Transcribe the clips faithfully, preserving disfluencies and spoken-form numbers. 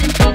it out.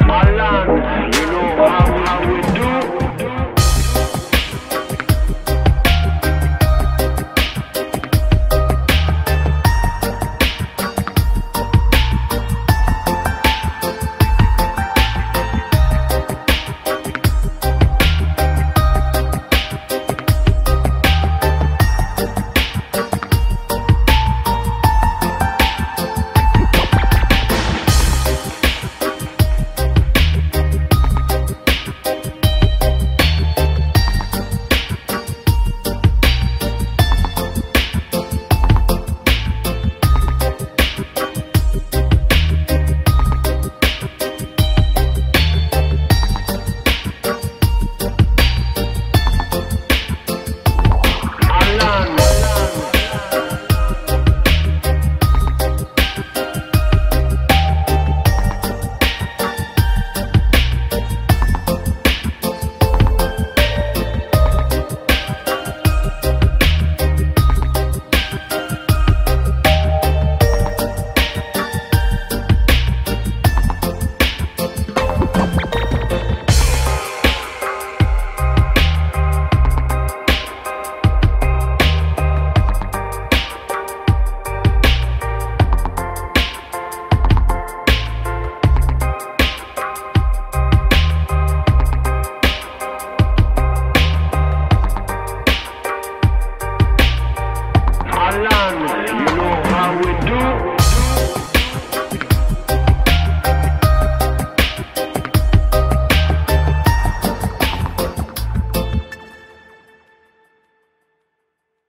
Balance, you know how we